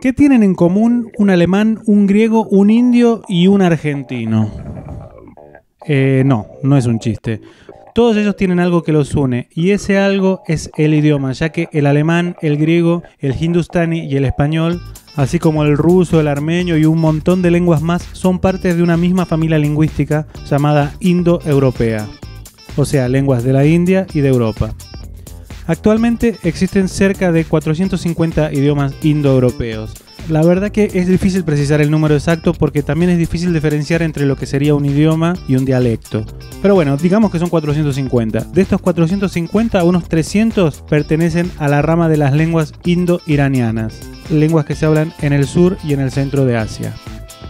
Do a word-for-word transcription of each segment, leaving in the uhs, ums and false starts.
¿Qué tienen en común un alemán, un griego, un indio y un argentino? Eh, no, no es un chiste. Todos ellos tienen algo que los une, y ese algo es el idioma, ya que el alemán, el griego, el hindustani y el español, así como el ruso, el armenio y un montón de lenguas más, son partes de una misma familia lingüística llamada indo-europea, o sea, lenguas de la India y de Europa. Actualmente existen cerca de cuatrocientos cincuenta idiomas indoeuropeos. La verdad que es difícil precisar el número exacto porque también es difícil diferenciar entre lo que sería un idioma y un dialecto. Pero bueno, digamos que son cuatrocientos cincuenta. De estos cuatrocientos cincuenta, unos trescientos pertenecen a la rama de las lenguas indo-iranianas, lenguas que se hablan en el sur y en el centro de Asia.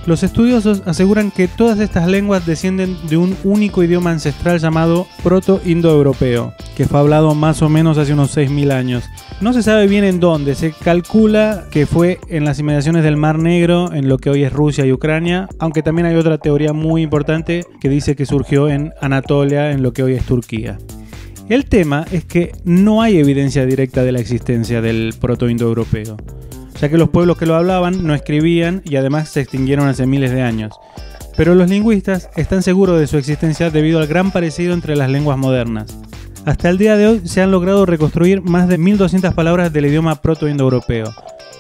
Los estudiosos aseguran que todas estas lenguas descienden de un único idioma ancestral llamado proto-indo-europeo, que fue hablado más o menos hace unos seis mil años. No se sabe bien en dónde, se calcula que fue en las inmediaciones del Mar Negro, en lo que hoy es Rusia y Ucrania, aunque también hay otra teoría muy importante que dice que surgió en Anatolia, en lo que hoy es Turquía. El tema es que no hay evidencia directa de la existencia del proto-indoeuropeo, ya que los pueblos que lo hablaban no escribían y además se extinguieron hace miles de años. Pero los lingüistas están seguros de su existencia debido al gran parecido entre las lenguas modernas. Hasta el día de hoy se han logrado reconstruir más de mil doscientas palabras del idioma proto-indoeuropeo.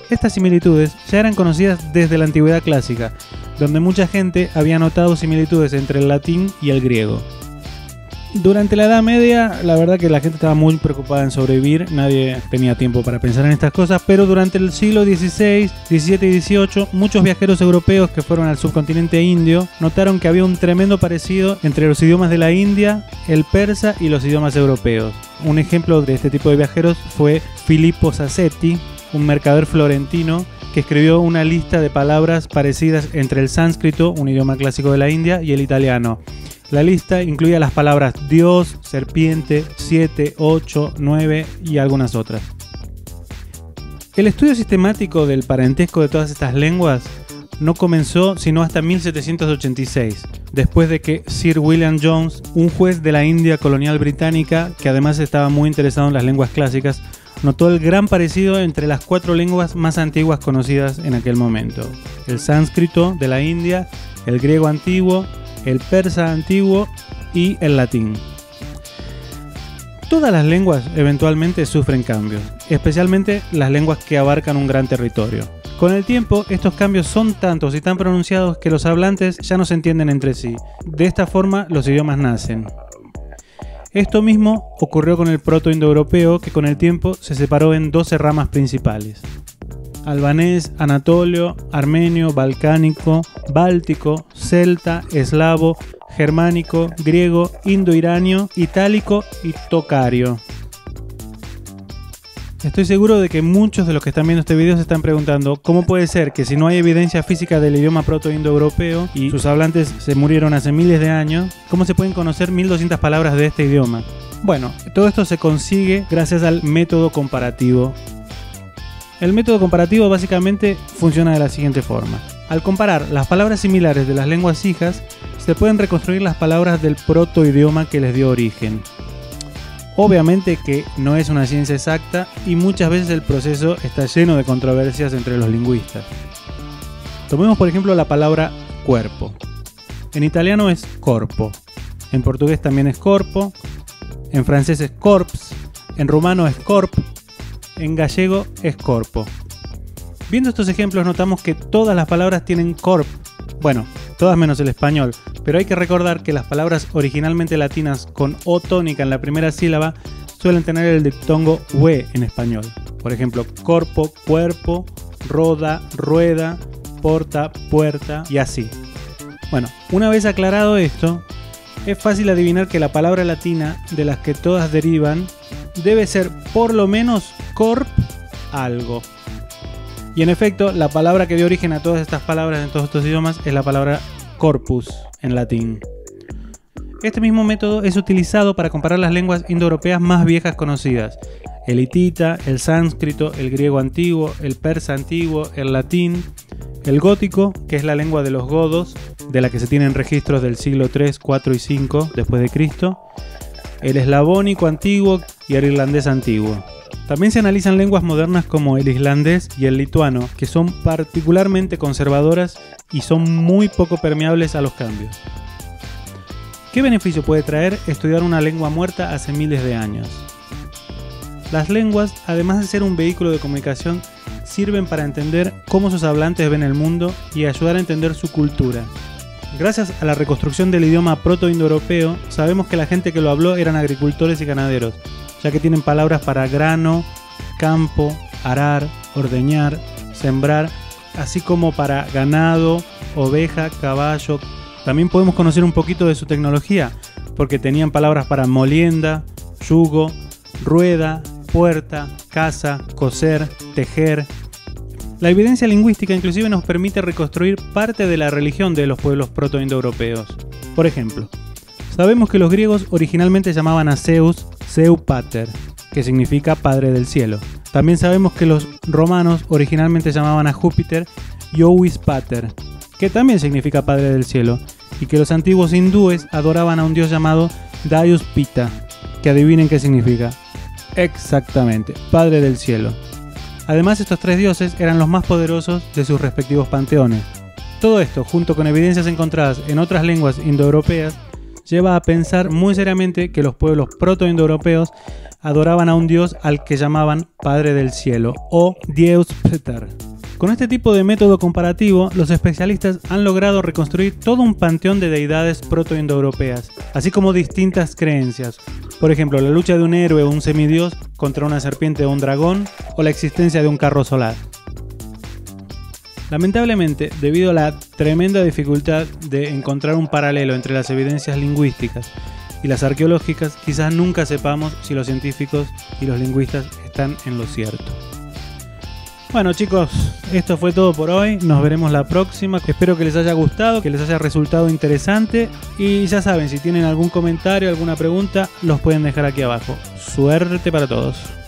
Estas similitudes ya eran conocidas desde la antigüedad clásica, donde mucha gente había notado similitudes entre el latín y el griego. Durante la Edad Media, la verdad que la gente estaba muy preocupada en sobrevivir, nadie tenía tiempo para pensar en estas cosas, pero durante el siglo dieciséis, diecisiete y dieciocho, muchos viajeros europeos que fueron al subcontinente indio notaron que había un tremendo parecido entre los idiomas de la India, el persa y los idiomas europeos. Un ejemplo de este tipo de viajeros fue Filippo Sassetti, un mercader florentino que escribió una lista de palabras parecidas entre el sánscrito, un idioma clásico de la India, y el italiano. La lista incluía las palabras Dios, serpiente, siete, ocho, nueve y algunas otras. El estudio sistemático del parentesco de todas estas lenguas no comenzó sino hasta mil setecientos ochenta y seis, después de que Sir William Jones, un juez de la India colonial británica, que además estaba muy interesado en las lenguas clásicas, notó el gran parecido entre las cuatro lenguas más antiguas conocidas en aquel momento: el sánscrito de la India, el griego antiguo, el persa antiguo y el latín. Todas las lenguas eventualmente sufren cambios, especialmente las lenguas que abarcan un gran territorio. Con el tiempo, estos cambios son tantos y tan pronunciados que los hablantes ya no se entienden entre sí. De esta forma, los idiomas nacen. Esto mismo ocurrió con el proto-indoeuropeo, que con el tiempo se separó en doce ramas principales: albanés, anatolio, armenio, balcánico, báltico, celta, eslavo, germánico, griego, indo-iranio, itálico y tocario. Estoy seguro de que muchos de los que están viendo este video se están preguntando cómo puede ser que, si no hay evidencia física del idioma proto-indoeuropeo y sus hablantes se murieron hace miles de años, ¿cómo se pueden conocer mil doscientas palabras de este idioma? Bueno, todo esto se consigue gracias al método comparativo. El método comparativo básicamente funciona de la siguiente forma. Al comparar las palabras similares de las lenguas hijas, se pueden reconstruir las palabras del protoidioma que les dio origen. Obviamente que no es una ciencia exacta y muchas veces el proceso está lleno de controversias entre los lingüistas. Tomemos por ejemplo la palabra cuerpo. En italiano es corpo, en portugués también es corpo, en francés es corps, en rumano es corp, en gallego es corpo. Viendo estos ejemplos notamos que todas las palabras tienen corp, bueno, todas menos el español, pero hay que recordar que las palabras originalmente latinas con o tónica en la primera sílaba suelen tener el diptongo ue en español. Por ejemplo, corpo, cuerpo, roda, rueda, porta, puerta y así. Bueno, una vez aclarado esto, es fácil adivinar que la palabra latina de las que todas derivan debe ser por lo menos corp algo. Y en efecto, la palabra que dio origen a todas estas palabras en todos estos idiomas es la palabra corpus en latín. Este mismo método es utilizado para comparar las lenguas indoeuropeas más viejas conocidas: el hitita, el sánscrito, el griego antiguo, el persa antiguo, el latín, el gótico, que es la lengua de los godos, de la que se tienen registros del siglo tres, cuatro y cinco después de Cristo, el eslavónico antiguo y el irlandés antiguo. También se analizan lenguas modernas como el islandés y el lituano, que son particularmente conservadoras y son muy poco permeables a los cambios. ¿Qué beneficio puede traer estudiar una lengua muerta hace miles de años? Las lenguas, además de ser un vehículo de comunicación, sirven para entender cómo sus hablantes ven el mundo y ayudar a entender su cultura. Gracias a la reconstrucción del idioma proto-indoeuropeo, sabemos que la gente que lo habló eran agricultores y ganaderos, ya que tienen palabras para grano, campo, arar, ordeñar, sembrar, así como para ganado, oveja, caballo. También podemos conocer un poquito de su tecnología, porque tenían palabras para molienda, yugo, rueda, puerta, casa, coser, tejer. La evidencia lingüística inclusive nos permite reconstruir parte de la religión de los pueblos proto-indoeuropeos. Por ejemplo, sabemos que los griegos originalmente llamaban a Zeus Zeus Pater, que significa Padre del Cielo. También sabemos que los romanos originalmente llamaban a Júpiter Iovis Pater, que también significa Padre del Cielo, y que los antiguos hindúes adoraban a un dios llamado Dyaus Pita, que adivinen qué significa. Exactamente, Padre del Cielo. Además, estos tres dioses eran los más poderosos de sus respectivos panteones. Todo esto, junto con evidencias encontradas en otras lenguas indoeuropeas, lleva a pensar muy seriamente que los pueblos proto-indoeuropeos adoraban a un dios al que llamaban Padre del Cielo o Dieus Peter. Con este tipo de método comparativo, los especialistas han logrado reconstruir todo un panteón de deidades proto-indoeuropeas, así como distintas creencias. Por ejemplo, la lucha de un héroe o un semidios contra una serpiente o un dragón, o la existencia de un carro solar. Lamentablemente, debido a la tremenda dificultad de encontrar un paralelo entre las evidencias lingüísticas y las arqueológicas, quizás nunca sepamos si los científicos y los lingüistas están en lo cierto. Bueno chicos, esto fue todo por hoy, nos veremos la próxima, espero que les haya gustado, que les haya resultado interesante y ya saben, si tienen algún comentario, alguna pregunta, los pueden dejar aquí abajo. Suerte para todos.